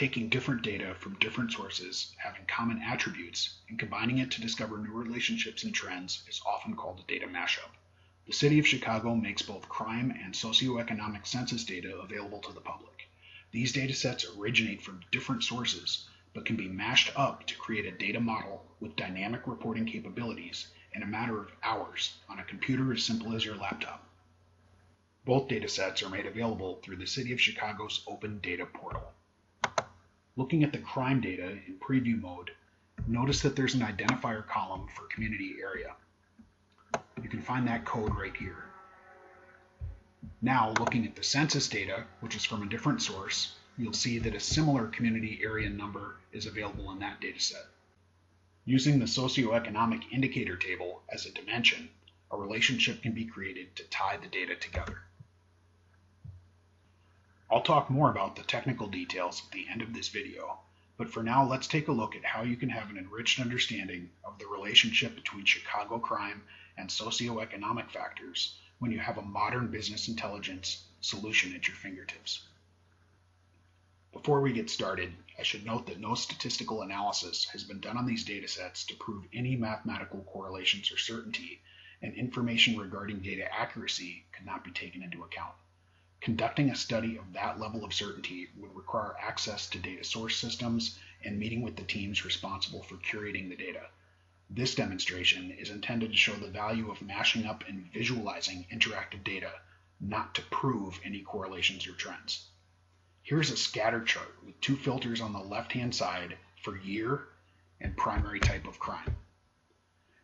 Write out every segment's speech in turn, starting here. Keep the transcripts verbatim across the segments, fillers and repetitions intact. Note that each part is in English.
taking different data from different sources having common attributes and combining it to discover new relationships and trends is often called a data mashup. The City of Chicago makes both crime and socioeconomic census data available to the public. These data sets originate from different sources, but can be mashed up to create a data model with dynamic reporting capabilities in a matter of hours on a computer as simple as your laptop. Both data sets are made available through the City of Chicago's Open Data Portal. Looking at the crime data in preview mode, notice that there's an identifier column for community area. You can find that code right here. Now, looking at the census data, which is from a different source, you'll see that a similar community area number is available in that dataset. Using the socioeconomic indicator table as a dimension, a relationship can be created to tie the data together. I'll talk more about the technical details at the end of this video, but for now let's take a look at how you can have an enriched understanding of the relationship between Chicago crime and socioeconomic factors when you have a modern business intelligence solution at your fingertips. Before we get started, I should note that no statistical analysis has been done on these datasets to prove any mathematical correlations or certainty, and information regarding data accuracy could not be taken into account. Conducting a study of that level of certainty would require access to data source systems and meeting with the teams responsible for curating the data. This demonstration is intended to show the value of mashing up and visualizing interactive data, not to prove any correlations or trends. Here's a scatter chart with two filters on the left-hand side for year and primary type of crime.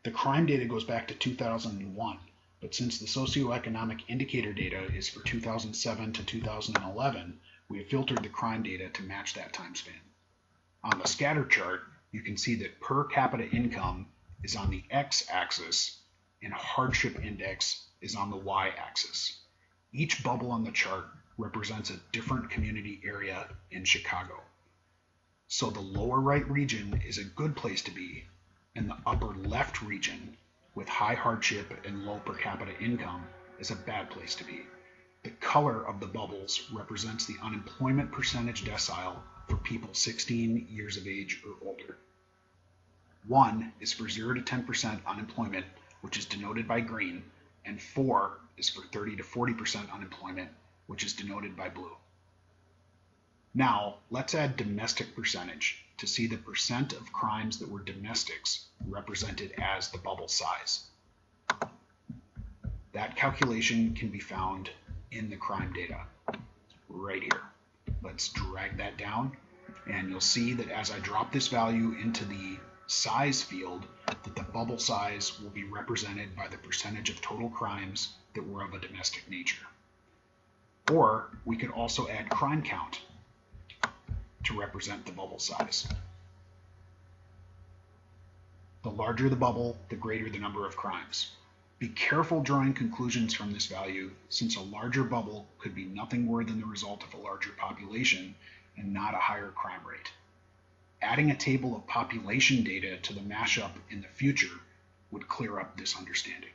The crime data goes back to two thousand one. But since the socioeconomic indicator data is for two thousand seven to two thousand eleven, we have filtered the crime data to match that time span. On the scatter chart, you can see that per capita income is on the x-axis and hardship index is on the y-axis. Each bubble on the chart represents a different community area in Chicago. So the lower right region is a good place to be, and the upper left region with high hardship and low per capita income is a bad place to be. The color of the bubbles represents the unemployment percentage decile for people sixteen years of age or older. one is for zero to ten percent unemployment, which is denoted by green, and four is for thirty to forty percent unemployment, which is denoted by blue. Now, let's add domestic percentage to see the percent of crimes that were domestics represented as the bubble size. That calculation can be found in the crime data right here. Let's drag that down, and you'll see that as I drop this value into the size field, that the bubble size will be represented by the percentage of total crimes that were of a domestic nature. Or we could also add crime count to represent the bubble size. The larger the bubble, the greater the number of crimes. Be careful drawing conclusions from this value, since a larger bubble could be nothing more than the result of a larger population and not a higher crime rate. Adding a table of population data to the mashup in the future would clear up this understanding.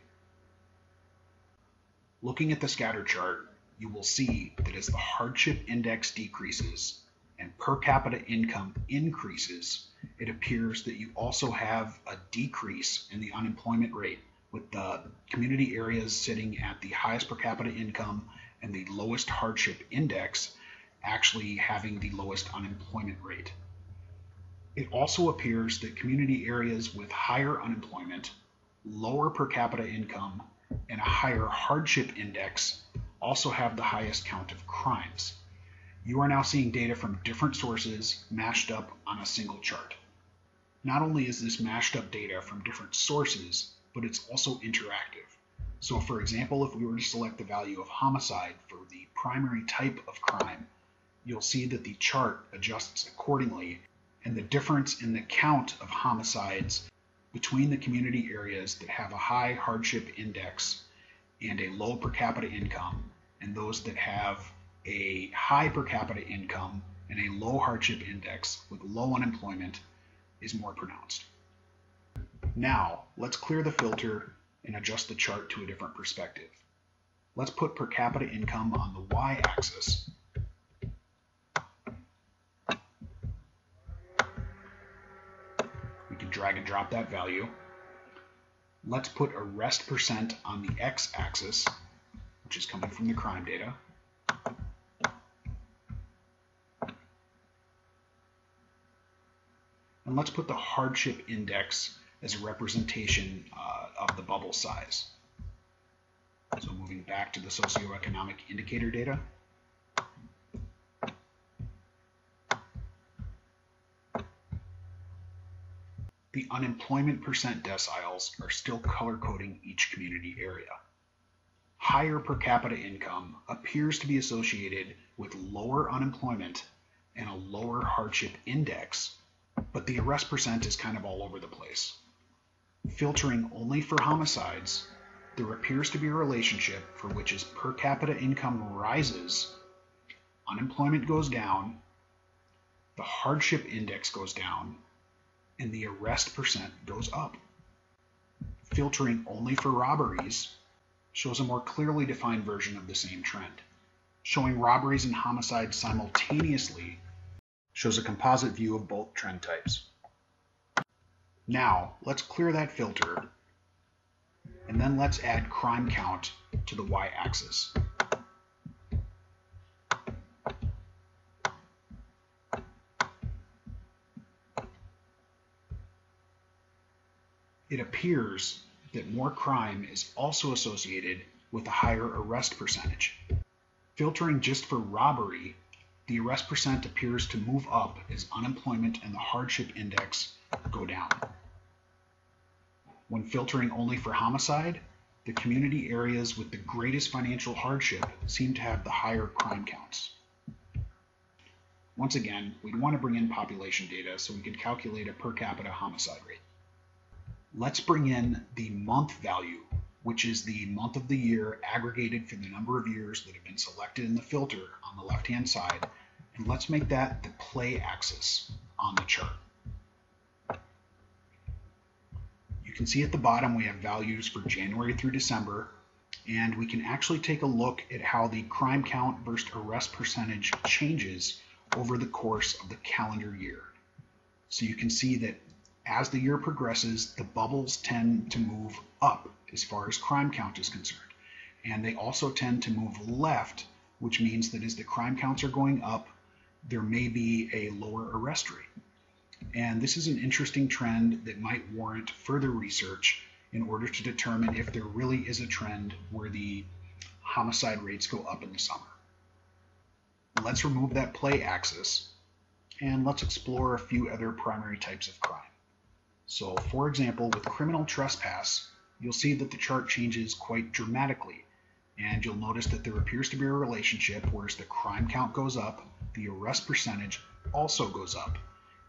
Looking at the scatter chart, you will see that as the hardship index decreases, and per capita income increases, it appears that you also have a decrease in the unemployment rate, with the community areas sitting at the highest per capita income and the lowest hardship index actually having the lowest unemployment rate. It also appears that community areas with higher unemployment, lower per capita income, and a higher hardship index also have the highest count of crimes. You are now seeing data from different sources mashed up on a single chart. Not only is this mashed up data from different sources, but it's also interactive. So for example, if we were to select the value of homicide for the primary type of crime, you'll see that the chart adjusts accordingly, and the difference in the count of homicides between the community areas that have a high hardship index and a low per capita income, and those that have a high per capita income and a low hardship index with low unemployment is more pronounced. Now, let's clear the filter and adjust the chart to a different perspective. Let's put per capita income on the y-axis drag and drop that value. Let's put a rest percent on the x-axis, which is coming from the crime data. And let's put the hardship index as a representation uh, of the bubble size. So moving back to the socioeconomic indicator data. The unemployment percent deciles are still color coding each community area. Higher per capita income appears to be associated with lower unemployment and a lower hardship index, but the arrest percent is kind of all over the place. Filtering only for homicides, there appears to be a relationship for which as per capita income rises, unemployment goes down, the hardship index goes down, and the arrest percent goes up. Filtering only for robberies shows a more clearly defined version of the same trend. Showing robberies and homicides simultaneously shows a composite view of both trend types. Now, let's clear that filter, and then let's add crime count to the y-axis. It appears that more crime is also associated with a higher arrest percentage. Filtering just for robbery, the arrest percent appears to move up as unemployment and the hardship index go down. When filtering only for homicide, the community areas with the greatest financial hardship seem to have the higher crime counts. Once again, we'd want to bring in population data so we could calculate a per capita homicide rate. Let's bring in the month value, which is the month of the year aggregated for the number of years that have been selected in the filter on the left-hand side, and let's make that the play axis on the chart. You can see at the bottom we have values for January through December, and we can actually take a look at how the crime count versus arrest percentage changes over the course of the calendar year. So you can see that as the year progresses, the bubbles tend to move up as far as crime count is concerned. And they also tend to move left, which means that as the crime counts are going up, there may be a lower arrest rate. And this is an interesting trend that might warrant further research in order to determine if there really is a trend where the homicide rates go up in the summer. Let's remove that play axis, and let's explore a few other primary types of crime. So, for example, with criminal trespass, you'll see that the chart changes quite dramatically, and you'll notice that there appears to be a relationship where as the crime count goes up, the arrest percentage also goes up,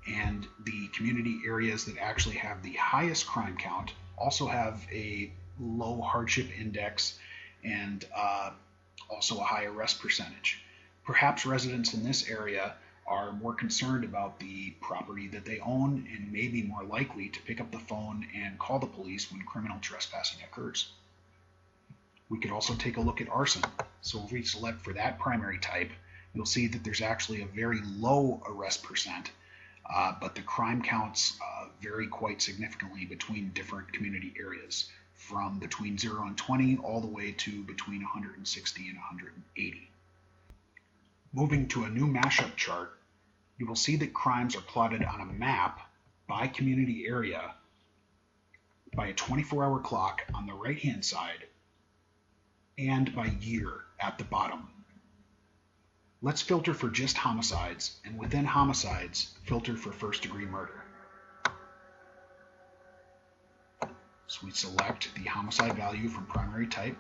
and the community areas that actually have the highest crime count also have a low hardship index and uh, also a high arrest percentage. Perhaps residents in this area are more concerned about the property that they own and may be more likely to pick up the phone and call the police when criminal trespassing occurs. We could also take a look at arson. So if we select for that primary type, you'll see that there's actually a very low arrest percent, uh, but the crime counts uh, vary quite significantly between different community areas, from between zero and twenty all the way to between one hundred sixty and one hundred eighty. Moving to a new mashup chart, you will see that crimes are plotted on a map by community area by a twenty-four hour clock on the right-hand side and by year at the bottom. Let's filter for just homicides, and within homicides, filter for first-degree murder. So we select the homicide value from primary type,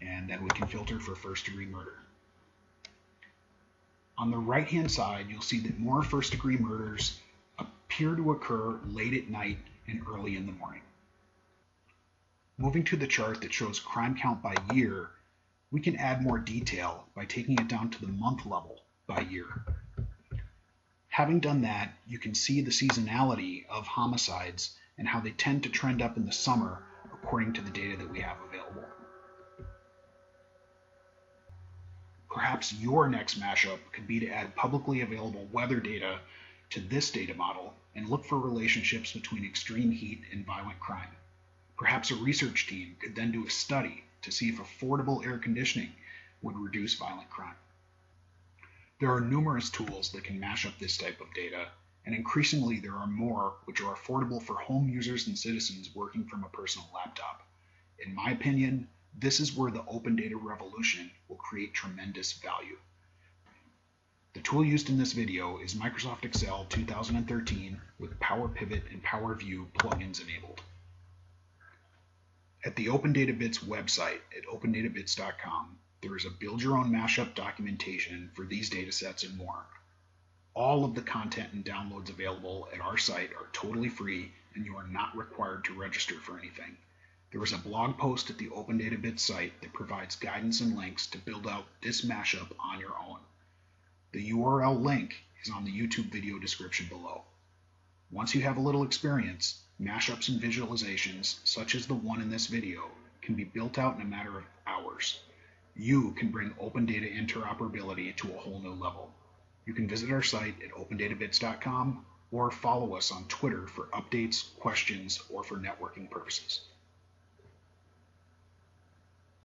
and then we can filter for first-degree murder. On the right-hand side, you'll see that more first-degree murders appear to occur late at night and early in the morning. Moving to the chart that shows crime count by year, we can add more detail by taking it down to the month level by year. Having done that, you can see the seasonality of homicides and how they tend to trend up in the summer according to the data that we have available. Perhaps your next mashup could be to add publicly available weather data to this data model and look for relationships between extreme heat and violent crime. Perhaps a research team could then do a study to see if affordable air conditioning would reduce violent crime. There are numerous tools that can mash up this type of data, and increasingly there are more which are affordable for home users and citizens working from a personal laptop. In my opinion, this is where the open data revolution will create tremendous value. The tool used in this video is Microsoft Excel two thousand thirteen with Power Pivot and Power View plugins enabled. At the Open Data Bits website at open data bits dot com, there is a build your own mashup documentation for these datasets and more. All of the content and downloads available at our site are totally free, and you are not required to register for anything. There is a blog post at the Open Data Bits site that provides guidance and links to build out this mashup on your own. The U R L link is on the YouTube video description below. Once you have a little experience, mashups and visualizations, such as the one in this video, can be built out in a matter of hours. You can bring open data interoperability to a whole new level. You can visit our site at open data bits dot com or follow us on Twitter for updates, questions, or for networking purposes.